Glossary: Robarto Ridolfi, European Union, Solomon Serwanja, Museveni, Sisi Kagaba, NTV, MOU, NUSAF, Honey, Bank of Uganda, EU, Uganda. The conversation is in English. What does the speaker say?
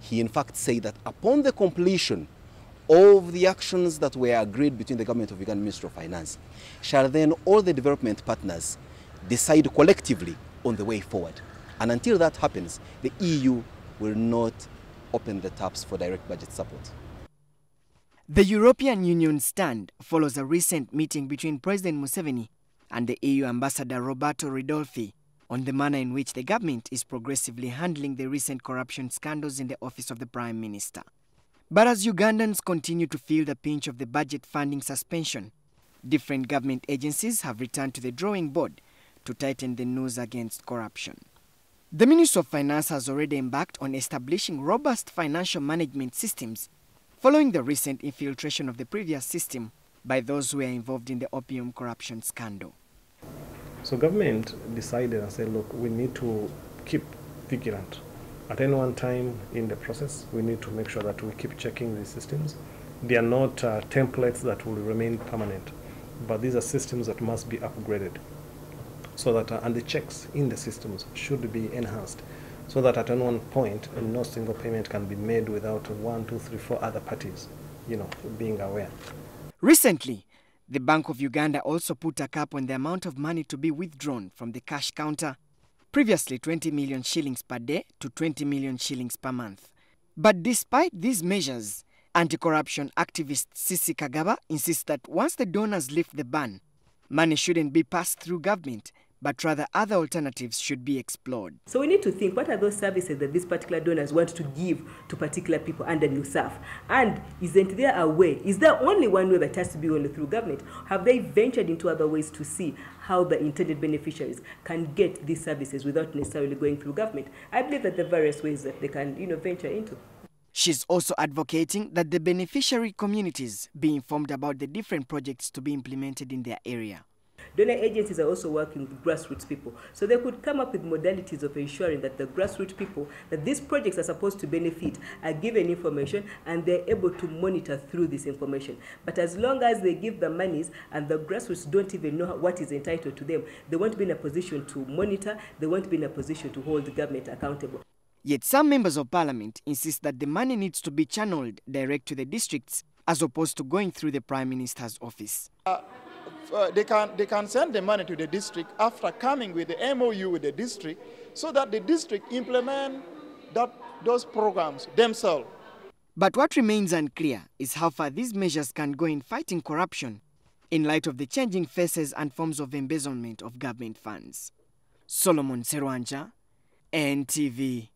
He in fact said that upon the completion of the actions that were agreed between the government of Uganda and the Ministry of Finance, shall then all the development partners decide collectively on the way forward. And until that happens, the EU will not open the taps for direct budget support. The European Union stand follows a recent meeting between President Museveni and the EU Ambassador Robarto Ridolfi on the manner in which the government is progressively handling the recent corruption scandals in the office of the Prime Minister. But as Ugandans continue to feel the pinch of the budget funding suspension, different government agencies have returned to the drawing board to tighten the noose against corruption. The Ministry of Finance has already embarked on establishing robust financial management systems following the recent infiltration of the previous system by those who are involved in the opium corruption scandal. So government decided and said, look, we need to keep vigilant. At any one time in the process, we need to make sure that we keep checking these systems. They are not templates that will remain permanent, but these are systems that must be upgraded, so that and the checks in the systems should be enhanced, so that at any one point, no single payment can be made without 1, 2, 3, 4 other parties, being aware. Recently, the Bank of Uganda also put a cap on the amount of money to be withdrawn from the cash counter, previously 20 million shillings per day to 20 million shillings per month. But despite these measures, anti-corruption activist Sisi Kagaba insists that once the donors lift the ban, money shouldn't be passed through government, but rather other alternatives should be explored. So we need to think, what are those services that these particular donors want to give to particular people under NUSAF? And isn't there a way? Is there only one way that has to be only through government? Have they ventured into other ways to see how the intended beneficiaries can get these services without necessarily going through government? I believe that there are various ways that they can venture into. She's also advocating that the beneficiary communities be informed about the different projects to be implemented in their area. Donor agencies are also working with grassroots people, so they could come up with modalities of ensuring that the grassroots people that these projects are supposed to benefit are given information and they're able to monitor through this information. But as long as they give the monies and the grassroots don't even know what is entitled to them, they won't be in a position to monitor, they won't be in a position to hold the government accountable. Yet some members of parliament insist that the money needs to be channeled direct to the districts as opposed to going through the Prime Minister's office. They can send the money to the district after coming with the MOU with the district, so that the district implement those programs themselves. But what remains unclear is how far these measures can go in fighting corruption in light of the changing faces and forms of embezzlement of government funds. Solomon Serwanja, NTV.